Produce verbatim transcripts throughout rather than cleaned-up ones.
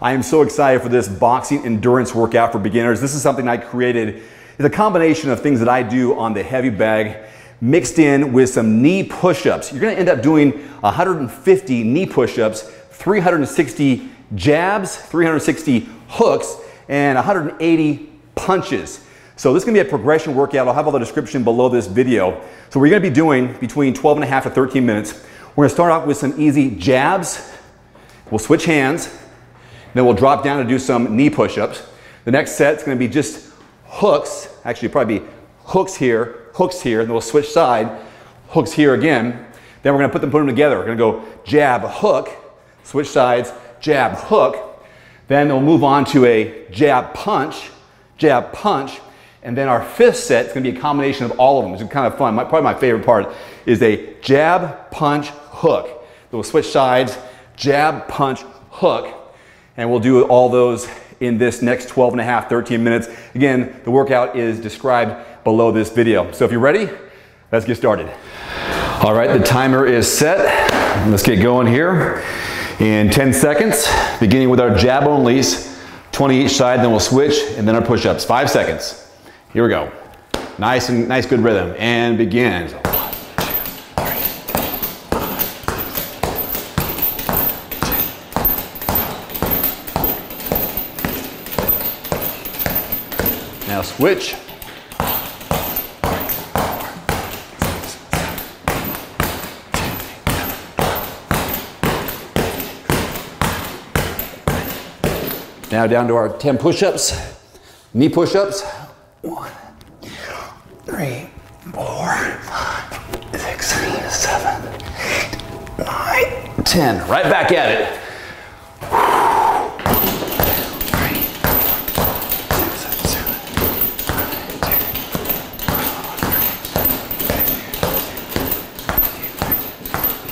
I am so excited for this boxing endurance workout for beginners. This is something I created. It's a combination of things that I do on the heavy bag mixed in with some knee push-ups. You're gonna end up doing one hundred fifty knee push-ups, three hundred sixty jabs, three hundred sixty hooks, and one hundred eighty punches. So this is gonna be a progression workout. I'll have all the description below this video. So we're gonna be doing between twelve and a half to thirteen minutes. We're gonna start off with some easy jabs. We'll switch hands. Then we'll drop down to do some knee push-ups. The next set's gonna be just hooks. Actually, probably be hooks here, hooks here, and then we'll switch side, hooks here again. Then we're gonna put them, put them together. We're gonna go jab, hook, switch sides, jab, hook. Then we'll move on to a jab, punch, jab, punch. And then our fifth set is going to be a combination of all of them, which is kind of fun. My, probably my favorite part is a jab, punch, hook. Then we'll switch sides, jab, punch, hook. And we'll do all those in this next twelve and a half, thirteen minutes. Again, the workout is described below this video. So if you're ready, let's get started. All right, the timer is set. Let's get going here. In ten seconds, beginning with our jab onlys, twenty each side, then we'll switch, and then our push-ups, five seconds. Here we go. Nice and nice, good rhythm. And begin. So one, two, three. Now switch. Now down to our ten push-ups, knee push-ups. One, two, three, four, five, six, seven, eight, nine, ten. Right back at it.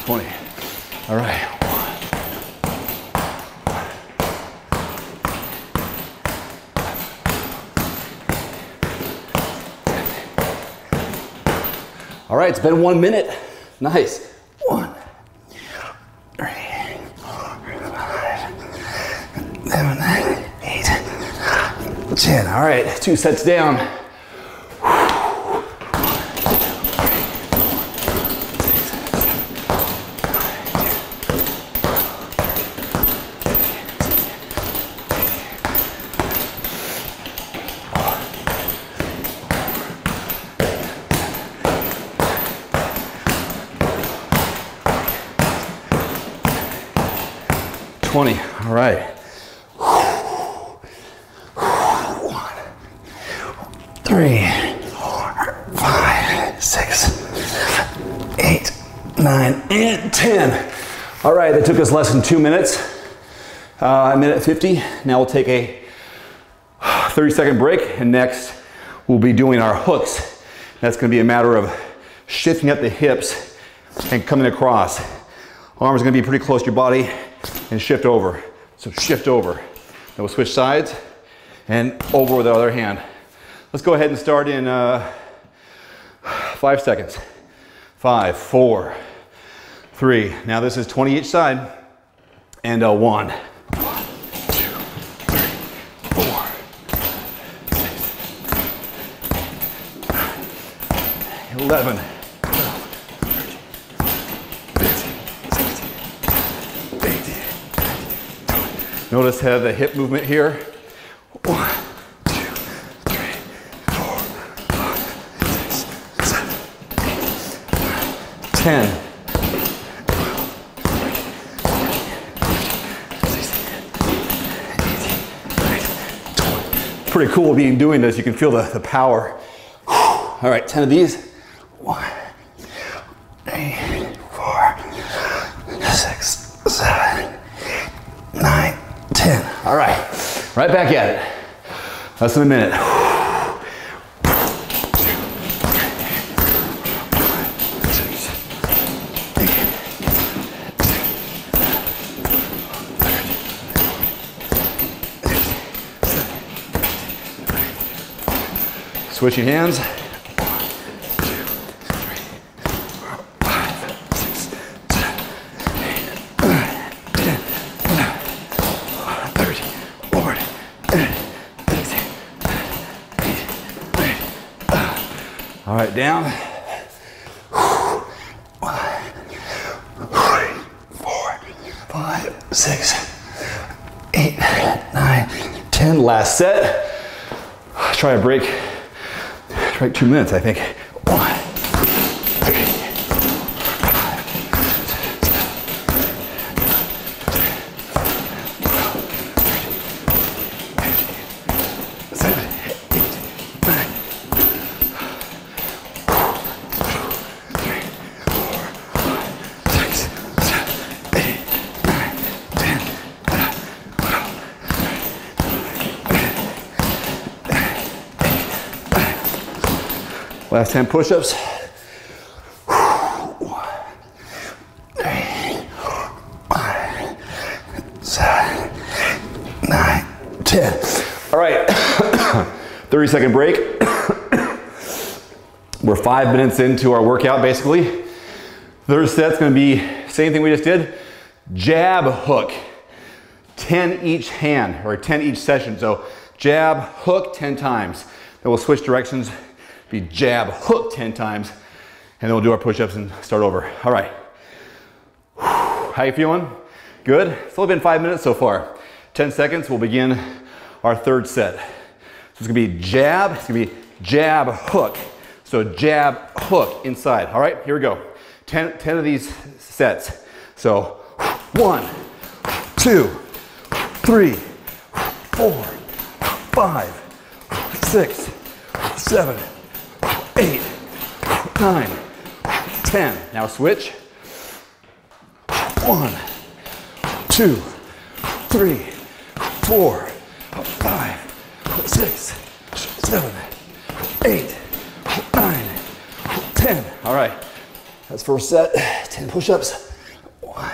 twenty. All right. All right, it's been one minute. Nice. One, two, three, four, five, seven, eight, ten. All right, two sets down. twenty, all right. One, three, four, five, six, seven, eight, nine, and ten. All right, that took us less than two minutes. Uh, a minute fifty. Now we'll take a thirty second break, and next we'll be doing our hooks. That's gonna be a matter of shifting up the hips and coming across. Arms are gonna be pretty close to your body. And shift over. So shift over. Then we'll switch sides and over with the other hand. Let's go ahead and start in uh, five seconds. Five, four, three. Now this is twenty each side. And a one. One, two, three, four, six, eleven. Notice how the hip movement here. One, two, three, four, five, six, seven, eight, ten. Pretty cool being doing this. You can feel the, the power. All right, ten of these. One, eight, four, six, seven, nine. ten. All right, right back at it. Less than a minute. Switching hands. thirty. All right, down. Four, five, six, eight, nine, ten. Last set. Try a break. Try two minutes, I think. One. Last ten push-ups. nine, ten. All right, thirty second break. We're five minutes into our workout, basically. Third set's gonna be same thing we just did. Jab, hook, ten each hand, or ten each session. So jab, hook, ten times. Then we'll switch directions. Be jab, hook ten times, and then we'll do our push-ups and start over. All right. How you feeling? Good? It's only been five minutes so far. ten seconds, we'll begin our third set. So it's gonna be jab, it's gonna be jab, hook. So jab, hook, inside. All right, here we go. ten, ten of these sets. So one, two, three, four, five, six, seven, eight, nine, ten. Now switch. One, two, three, four, five, six, seven, eight, nine, ten. All right, that's first set. ten push-ups. One,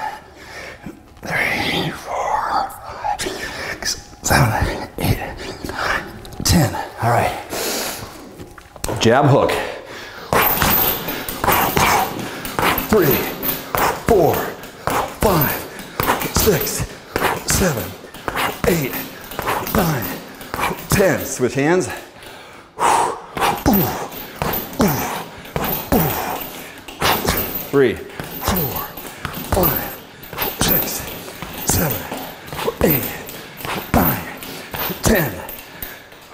three, four, five, six, seven, eight, nine, ten. All right. Jab, hook. Three, four, five, six, seven, eight, nine, ten. Switch hands. Three, four, five, six, seven, eight, nine, ten.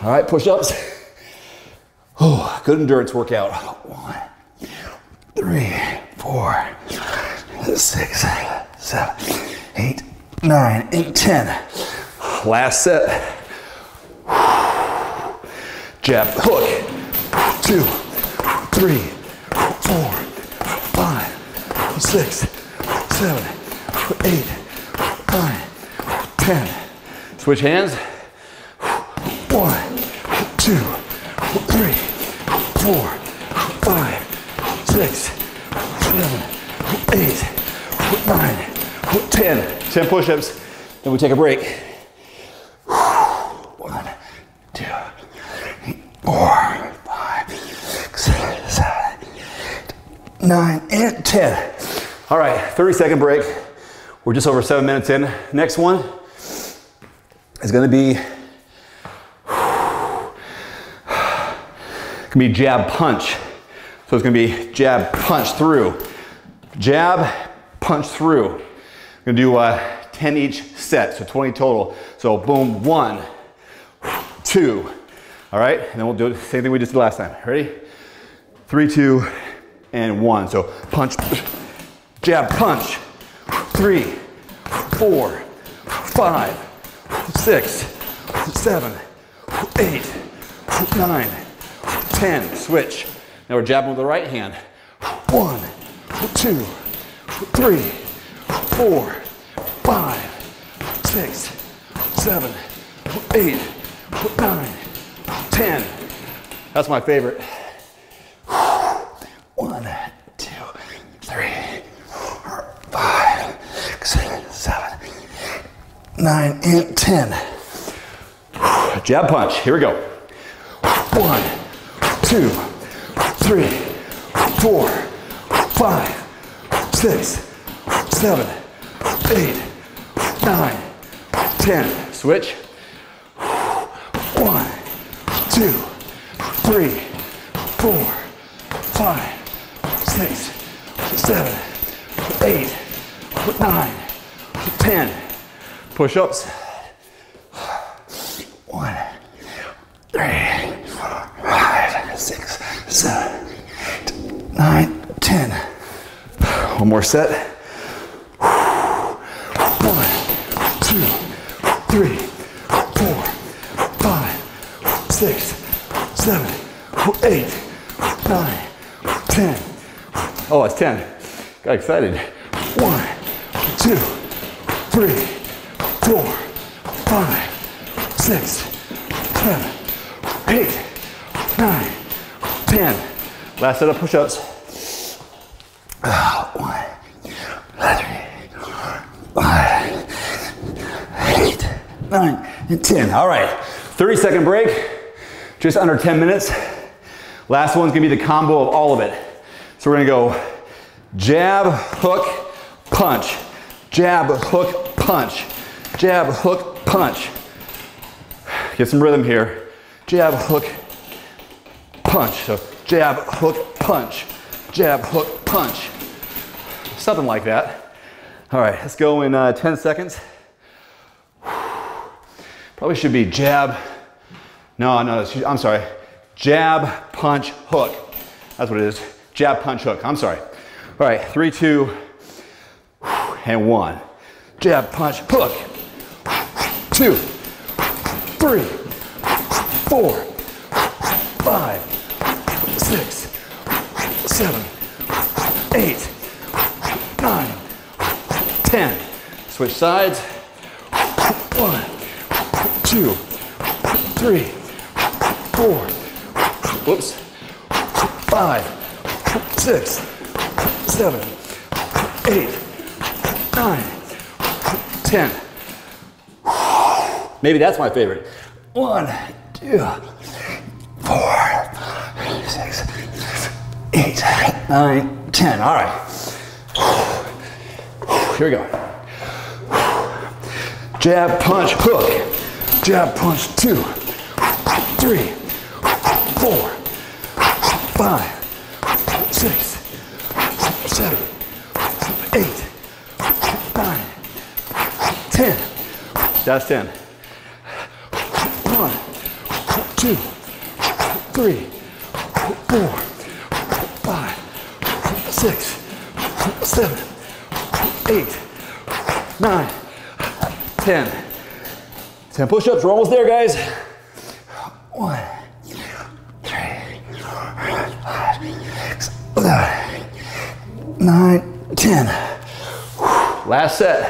All right, push-ups. Oh, good endurance workout. One, three, four, six, seven, eight, nine, eight, ten. Last set. Jab, hook. Two, three, four, five, six, seven, eight, nine, ten. Switch hands. One, two, three, four, five, six, seven, eight, nine, ten. ten push-ups, then we take a break. One, two, three, four, five, six, seven, eight, nine, and ten. All right, thirty second break. We're just over seven minutes in. Next one is gonna be It's gonna be jab, punch. So it's gonna be jab, punch through. Jab, punch through. We're gonna do uh, ten each set, so twenty total. So boom, one, two. All right, and then we'll do the same thing we just did last time. Ready? Three, two, and one. So punch, jab, punch. Three, four, five, six, seven, eight, nine, ten, switch. Now we're jabbing with the right hand. One, two, three, four, five, six, seven, eight, nine, ten. That's my favorite. One, two, three, four, five, six, seven, nine, and ten. Jab, punch. Here we go. One, two, three, four, five, six, seven, eight, nine, ten. Switch. two, three, four, five, six, seven, eight, nine, ten. Push-ups. One, three, four, five, six, seven, eight, nine, ten. One more set. One, two, three, four, five, six, seven, eight, nine, ten. Oh, it's ten. Got excited. One, two, three, four, five, six, seven, eight, nine, ten. Last set of push-ups. One, three, four, five, eight, nine, and ten. All right, thirty second break. Just under ten minutes. Last one's gonna be the combo of all of it. So we're gonna go jab, hook, punch. Jab, hook, punch. Jab, hook, punch. Get some rhythm here. Jab, hook, punch. So jab, hook, punch. Jab, hook, punch. Something like that. All right, let's go in uh, ten seconds. Probably should be jab. No, no, I'm sorry. Jab, punch, hook. That's what it is. Jab, punch, hook. I'm sorry. All right, three, two, and one. Jab, punch, hook. Two, three, four, five, six, seven, eight, nine, ten. Switch sides. One, two, three, four, whoops, five, six, seven, eight, nine, ten. Maybe that's my favorite. One, two, four, six, eight, nine, ten. All right. Here we go. Jab, punch, hook. Jab, punch, two, three, four, five, six, seven, eight, nine, ten. That's ten. One, two, three, four, five, six, seven, eight, nine, ten. ten push-ups. We're almost there, guys. One, two, three, four, five, six, seven, nine, ten. Last set.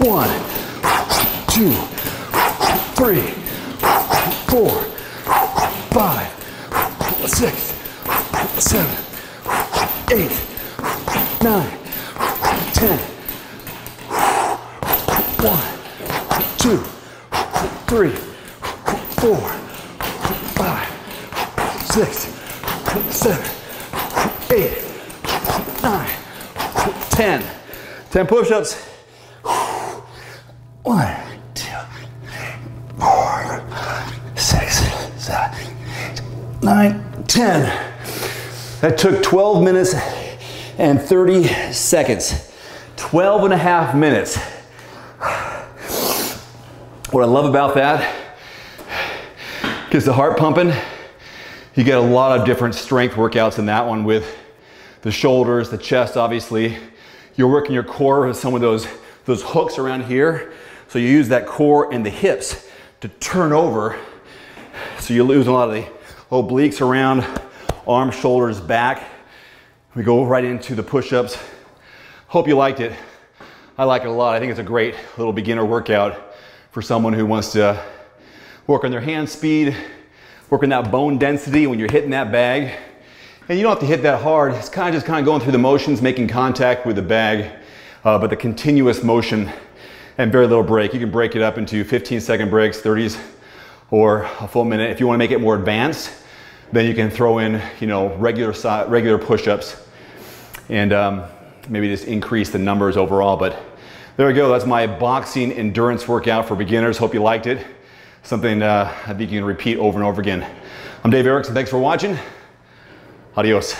One, two, three, four, five, six, seven, eight, nine, ten. One, two, three, four, five, six, seven, eight, nine, ten. ten push-ups. One, two, four, six, seven, nine, ten. That took twelve minutes and thirty seconds. twelve and a half minutes. What I love about that, gets the heart pumping. You get a lot of different strength workouts in that one with the shoulders, the chest, obviously. You're working your core with some of those, those hooks around here. So you use that core and the hips to turn over. So you lose a lot of the obliques around, arms, shoulders, back. We go right into the push-ups. Hope you liked it. I like it a lot. I think it's a great little beginner workout for someone who wants to work on their hand speed, work on that bone density when you're hitting that bag. And you don't have to hit that hard. It's kind of just kind of going through the motions, making contact with the bag, uh, but the continuous motion and very little break. You can break it up into fifteen second breaks, thirties, or a full minute. If you want to make it more advanced, then you can throw in, you know, regular, regular push-ups and um, maybe just increase the numbers overall. But There we go, that's my boxing endurance workout for beginners. Hope you liked it. Something uh, I think you can repeat over and over again. I'm Dave Erickson, thanks for watching. Adios.